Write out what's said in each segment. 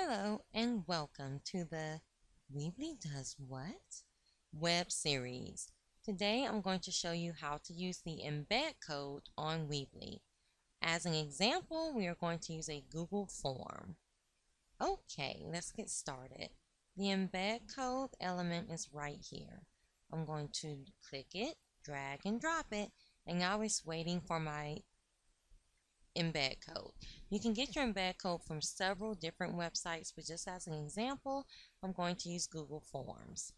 Hello and welcome to the Weebly Does What? Web series. Today I'm going to show you how to use the embed code on Weebly. As an example, we are going to use a Google form. Okay, let's get started. The embed code element is right here. I'm going to click it, drag and drop it, and I was waiting for my embed code. You can get your embed code from several different websites, but just as an example, I'm going to use Google Forms.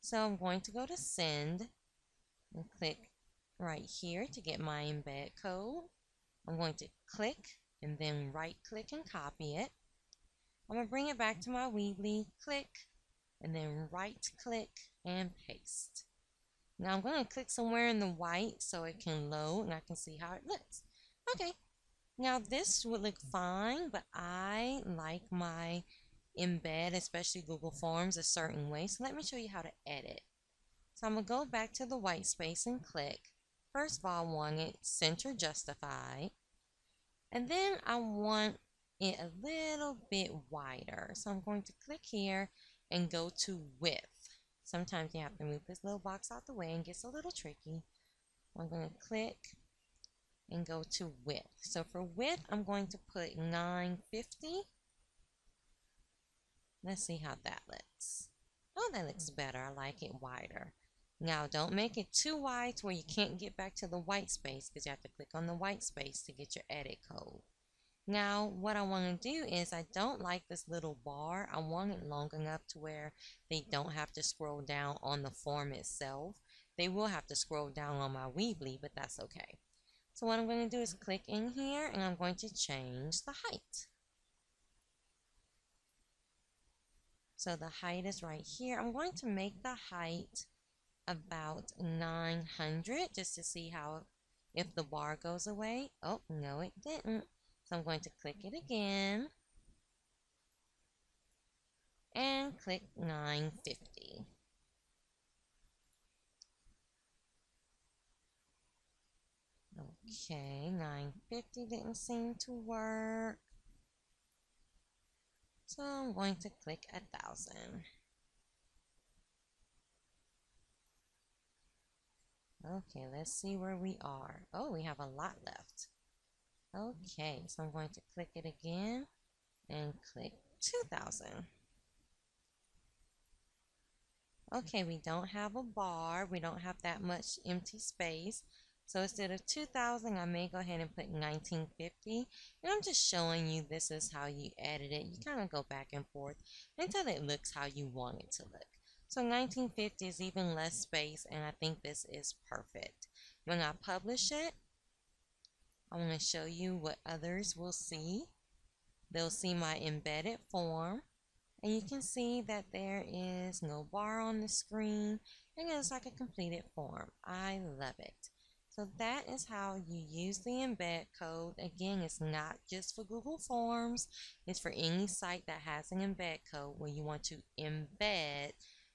So I'm going to go to send and click right here to get my embed code. I'm going to click and then right click and copy it. I'm going to bring it back to my Weebly, click, and then right click and paste. Now I'm going to click somewhere in the white so it can load and I can see how it looks. Okay. Now this would look fine, but I like my embed, especially Google Forms, a certain way. So let me show you how to edit. So I'm going to go back to the white space and click. First of all, I want it center justified. And then I want it a little bit wider. So I'm going to click here and go to width. Sometimes you have to move this little box out the way and it gets a little tricky. I'm going to click and go to width. So for width, I'm going to put 950. Let's see how that looks. Oh, that looks better. I like it wider. Now, don't make it too wide to where you can't get back to the white space because you have to click on the white space to get your edit code. Now, what I want to do is I don't like this little bar. I want it long enough to where they don't have to scroll down on the form itself. They will have to scroll down on my Weebly, but that's okay. So what I'm going to do is click in here and I'm going to change the height. So the height is right here. I'm going to make the height about 900 just to see how, if the bar goes away. Oh, no, it didn't. So I'm going to click it again and click 950. Okay, 950 didn't seem to work. So I'm going to click 1000. Okay, let's see where we are. Oh, we have a lot left. Okay, so I'm going to click it again and click 2000. Okay, we don't have a bar. We don't have that much empty space. So instead of 2000, I may go ahead and put 1950. And I'm just showing you this is how you edit it. You kind of go back and forth until it looks how you want it to look. So 1950 is even less space, and I think this is perfect. When I publish it, I'm going to show you what others will see. They'll see my embedded form. And you can see that there is no bar on the screen. And it's like a completed form. I love it. So that is how you use the embed code. Again, it's not just for Google Forms. It's for any site that has an embed code where you want to embed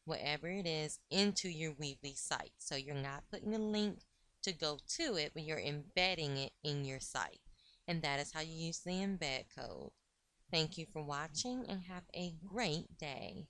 whatever it is into your Weebly site. So you're not putting a link to go to it, but you're embedding it in your site. And that is how you use the embed code. Thank you for watching and have a great day.